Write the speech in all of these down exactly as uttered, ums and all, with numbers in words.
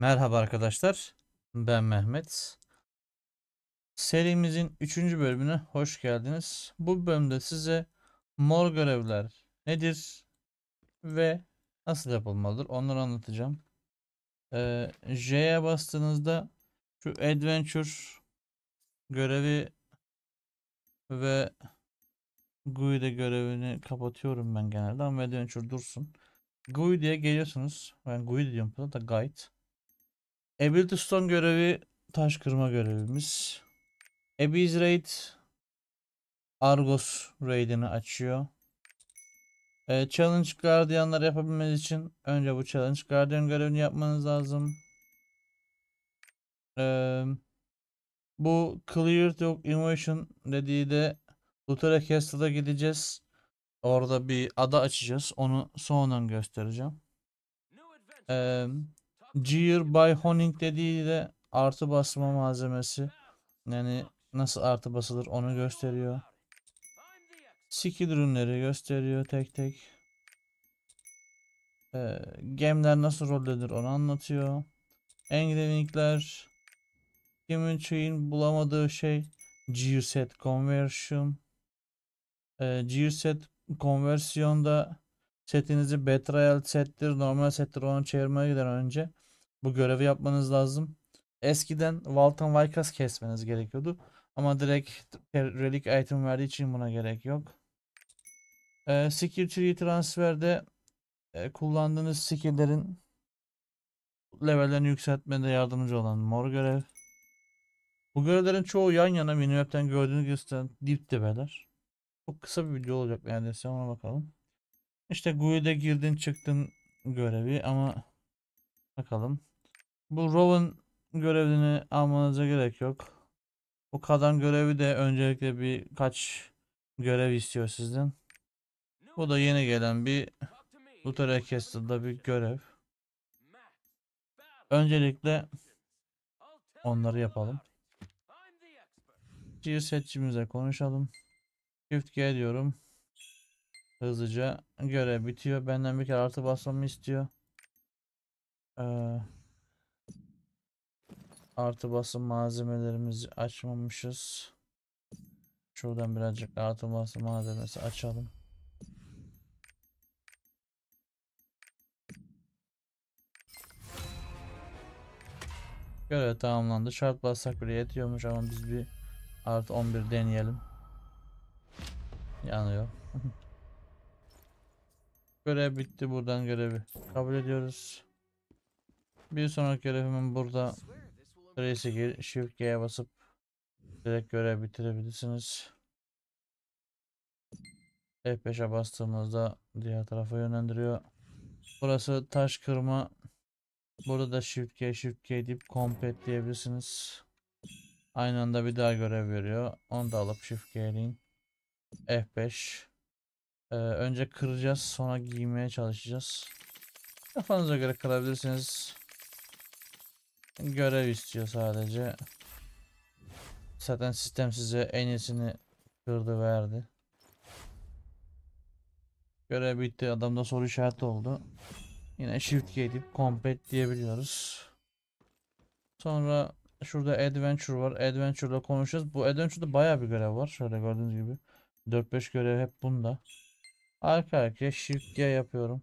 Merhaba arkadaşlar, ben Mehmet. Serimizin üçüncü bölümüne hoş geldiniz. Bu bölümde size mor görevler nedir ve nasıl yapılmalıdır onları anlatacağım. Ee, J'ye bastığınızda şu Adventure görevi ve GUİDE görevini kapatıyorum ben genelde, ama Adventure dursun. GUİDE'ye geliyorsunuz. Ben GUİDE diyorum burada da Guide. Ability Stone görevi taş kırma görevimiz. Abyss Raid Argos Raid'ini açıyor. Ee, Challenge Guardian'ları yapabilmeniz için önce bu Challenge Guardian görevini yapmanız lazım. Ee, bu Cleared Yok Invasion dediği de Luthera Castle'a gideceğiz. Orada bir ada açacağız. Onu sonradan göstereceğim. Eee... Gear by Honing dediği de artı basma malzemesi, yani nasıl artı basılır onu gösteriyor. Skill ürünleri gösteriyor tek tek. Ee, gemler nasıl rollenir onu anlatıyor. Engravingler, Human Chain bulamadığı şey Gear Set Conversion. Ee, Gear Set Conversion'da setinizi Betrayal settir, normal settir, onu çevirmeye giden önce bu görevi yapmanız lazım. Eskiden Valtan Vykas kesmeniz gerekiyordu ama direkt relik item verdiği için buna gerek yok. Ee, skill tree transferde e, kullandığınız skilllerin levellerini yükseltmede yardımcı olan mor görev. Bu görevlerin çoğu yan yana minimap'ten gördüğünüz gösteren dip dibeler. Çok kısa bir video olacak neredeyse, ona bakalım. İşte GUIDE girdin çıktın görevi, ama bakalım. Bu Rowan görevini almanıza gerek yok. Bu Kadan görevi de öncelikle birkaç görev istiyor sizden. Bu da yeni gelen bir Luthera Castle'da bir görev. Öncelikle onları yapalım. Gear setçimize konuşalım. Shift G diyorum. Hızlıca görev bitiyor. Benden bir kere artı basmamı istiyor. Ee, artı basım malzemelerimizi açmamışız. Şuradan birazcık artı basım malzemesi açalım. Görev tamamlandı. Şart bassak bile yetiyormuş ama biz bir artı on bir deneyelim. Yanıyor. Görev bitti, buradan görevi kabul ediyoruz. Bir sonraki görevimin burada Trace'e gir, Shift G'ye basıp direkt görev bitirebilirsiniz. F beş'e bastığımızda diğer tarafa yönlendiriyor. Burası taş kırma. Burada da Shift G, Shift G deyip Complete diyebilirsiniz. Aynı anda bir daha görev veriyor. Onu da alıp Shift G'leyin. F beş. Ee, önce kıracağız, sonra giymeye çalışacağız. Kafanıza göre kırabilirsiniz. Görev istiyor sadece. Zaten sistem size en iyisini kırdı verdi. Görev bitti. Adamda soru işareti oldu. Yine Shift G deyip Complete diyebiliyoruz. Sonra şurada Adventure var. Adventure'la konuşacağız. Bu Adventure'da bayağı bir görev var. Şöyle gördüğünüz gibi dört beş görev hep bunda. Arka arkaya Shift G yapıyorum.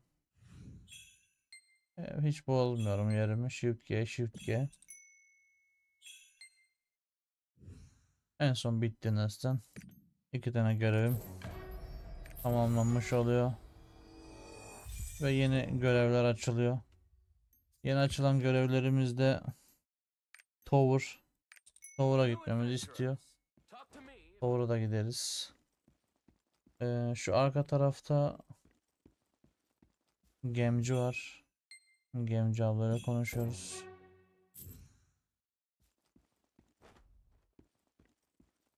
Hiç bozmuyorum yerimi. Shift G, Shift G. En son bitti nesden. İki tane görevim tamamlanmış oluyor. Ve yeni görevler açılıyor. Yeni açılan görevlerimizde Tower. Tower'a gitmemizi istiyor. Tower'a da gideriz. Ee, şu arka tarafta gemci var. Gemci ablayla konuşuyoruz.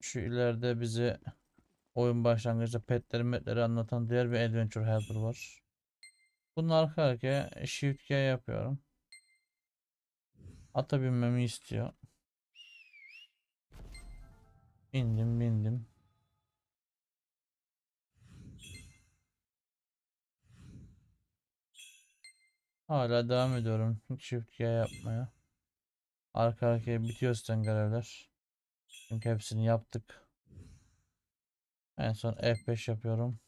Şu ileride bize oyun başlangıcında petleri metleri anlatan diğer bir Adventure Helper var. Bunun arka arkaya Shift G yapıyorum. Ata binmemi istiyor. Bindim bindim. Hala devam ediyorum Shift G yapmaya. Arka arkaya bitiyor zaten görevler. Çünkü hepsini yaptık. En son F beş yapıyorum.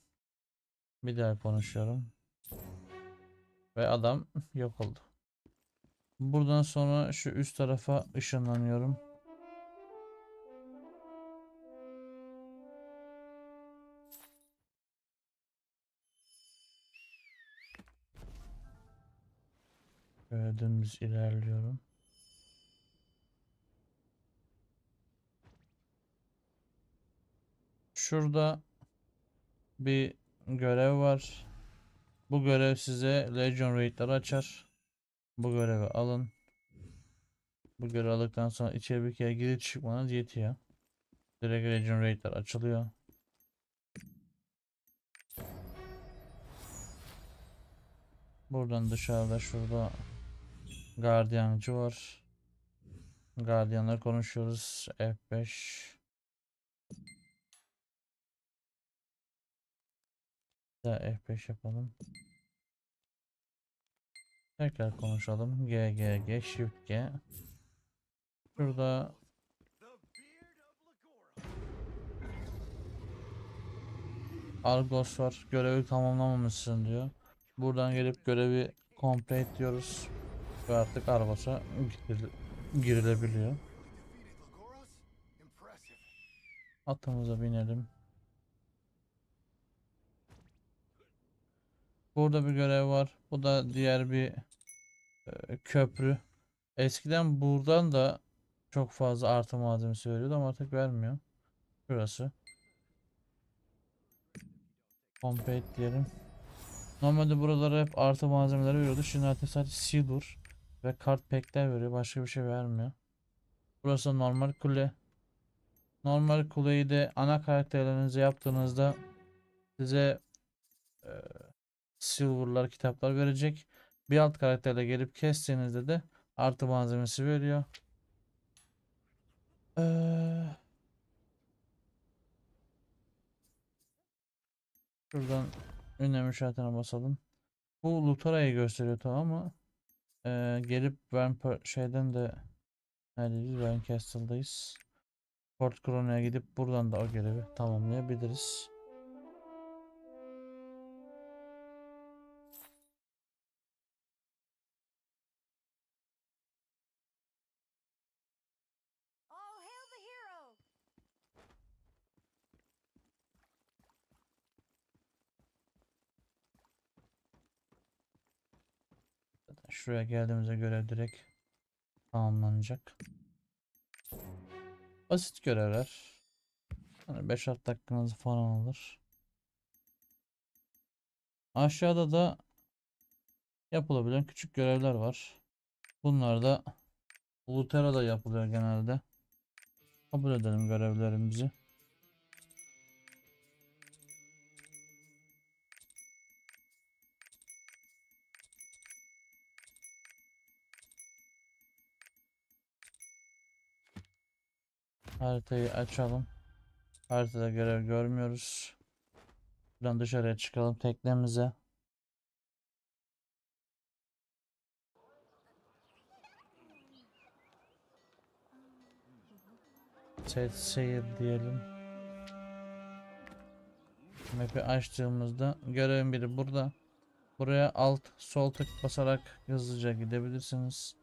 Bir daha konuşuyorum. Ve adam yok oldu. Buradan sonra şu üst tarafa ışınlanıyorum. Gördüğümüz ilerliyorum. Şurada bir görev var. Bu görev size Legion Raider açar. Bu görevi alın. Bu görevi aldıktan sonra içeri bir kere girip çıkmanız yetiyor. Direkt Legion Raider açılıyor. Buradan dışarıda şurada gardiyancı var. Gardiyanlar konuşuyoruz. F beş. Daha F beş yapalım. Tekrar konuşalım. G G G Shift G. Şurada Argos var. Görevi tamamlamamışsın diyor. Buradan gelip görevi complete diyoruz. Ve artık Argos'a girilebiliyor. Atımıza binelim. Burada bir görev var. Bu da diğer bir e, köprü. Eskiden buradan da çok fazla artı malzemesi veriyordu ama artık vermiyor. Şurası. Complete diyelim. Normalde buralara hep artı malzemeleri veriyordu. Şimdi artık sadece silver ve kart pack'ler veriyor. Başka bir şey vermiyor. Burası normal kule. Normal kuleyi de ana karakterlerinize yaptığınızda size e, silver'lar, kitaplar verecek. Bir alt karakterle gelip kestiğinizde de artı malzemesi veriyor. Ee... Şuradan ünlem işaretine basalım. Bu Lutara'yı gösteriyor tamam mı? Ee, gelip ben şeyden de neredeyiz? Ben Castle'dayız. Port Colonia'ya gidip buradan da o görevi tamamlayabiliriz. Şuraya geldiğimize göre direkt tamamlanacak. Basit görevler. Hani beş altı dakikanızı falan alır. Aşağıda da yapılabilen küçük görevler var. Bunlar da Lutera'da yapılıyor genelde. Kabul edelim görevlerimizi. Haritayı açalım. Haritada görev görmüyoruz. Buradan dışarıya çıkalım teknemize. Set Gear diyelim. Map'i açtığımızda görevin biri burada. Buraya alt sol tık basarak hızlıca gidebilirsiniz.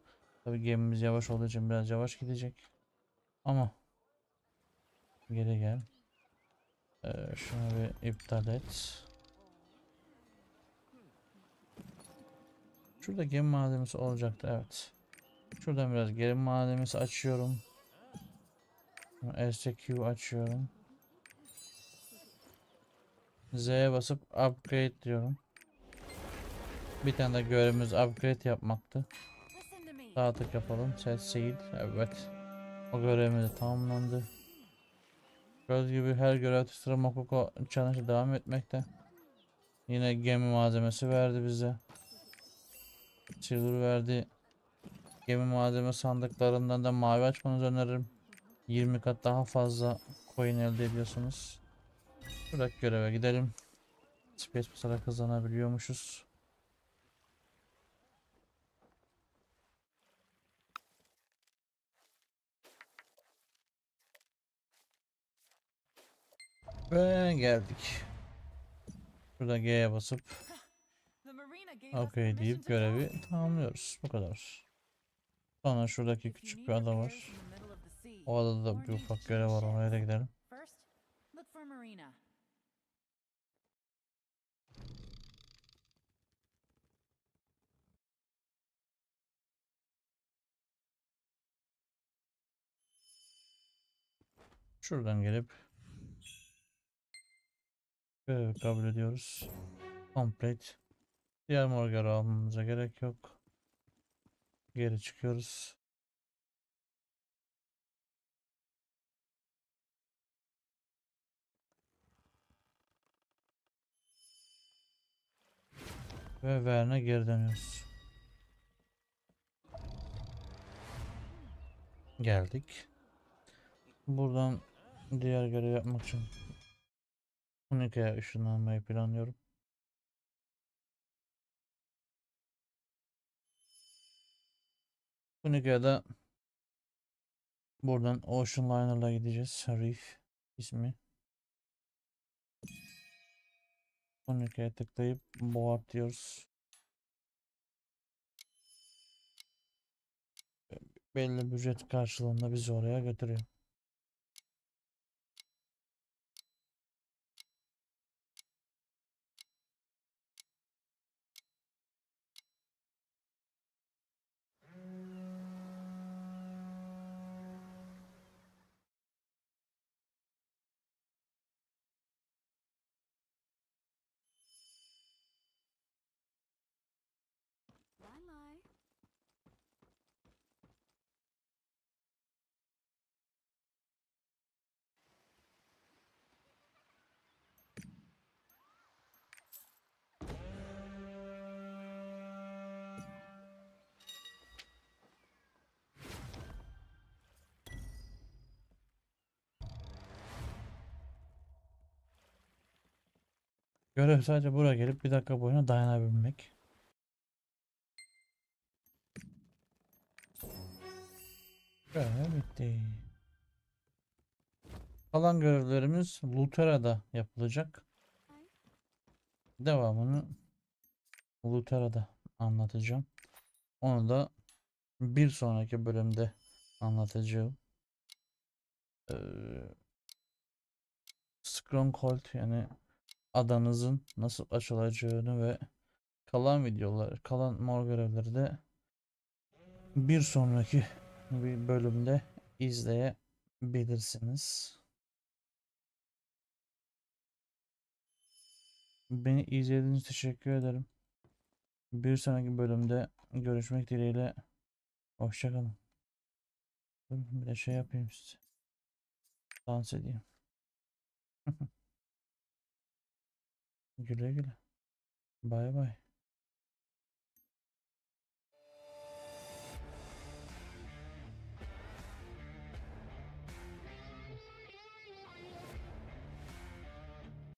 Tabii gemimiz yavaş olduğu için biraz yavaş gidecek. Ama geri gel. Ee, şunu bir iptal et. Şurada gemi malzemesi olacaktı. Evet. Şuradan biraz gemi malzemesi açıyorum. S Q açıyorum. Z'ye basıp upgrade diyorum. Bir tane de görevimiz upgrade yapmaktı. Sağ tık yapalım. Set Sail. Evet. O görevimiz de tamamlandı. Gördüğünüz gibi her görev sıra Mokoko çalışı devam etmekte. Yine gemi malzemesi verdi bize. Silver verdi. Gemi malzeme sandıklarından da mavi açmanızı öneririm. yirmi kat daha fazla coin elde ediyorsunuz. Bırak göreve gidelim. Space basarak hızlanabiliyormuşuz. Ve geldik. Şurada G'ye basıp okay deyip görevi tamamlıyoruz. Bu kadar. Sonra şuradaki küçük bir ada var. O adada da bir ufak görev var, oraya da gidelim. Şuradan gelip görevi kabul ediyoruz. Complete. Diğer morgarı almamıza gerek yok. Geri çıkıyoruz. Ve Verne geri dönüyoruz. Geldik. Buradan diğer görev yapmak için Unika'ya ışınlanmayı planlıyorum. Unika'da buradan Ocean Liner'la gideceğiz. Reef ismi. Unika'ya tıklayıp board diyoruz. Belli bir ücret karşılığında bizi oraya götürüyor. Görev sadece buraya gelip bir dakika boyuna dayanabilmek. Görev bitti. Kalan görevlerimiz Lutera'da yapılacak. Devamını Lutera'da anlatacağım. Onu da bir sonraki bölümde anlatacağım. Ee, Stronghold, yani adanızın nasıl açılacağını ve kalan videolar, kalan mor görevleri de bir sonraki bir bölümde izleyebilirsiniz. Beni izlediğiniz için teşekkür ederim. Bir sonraki bölümde görüşmek dileğiyle. Hoşçakalın. Bir de şey yapayım size. Dans edeyim. Güle güle. Bay bay.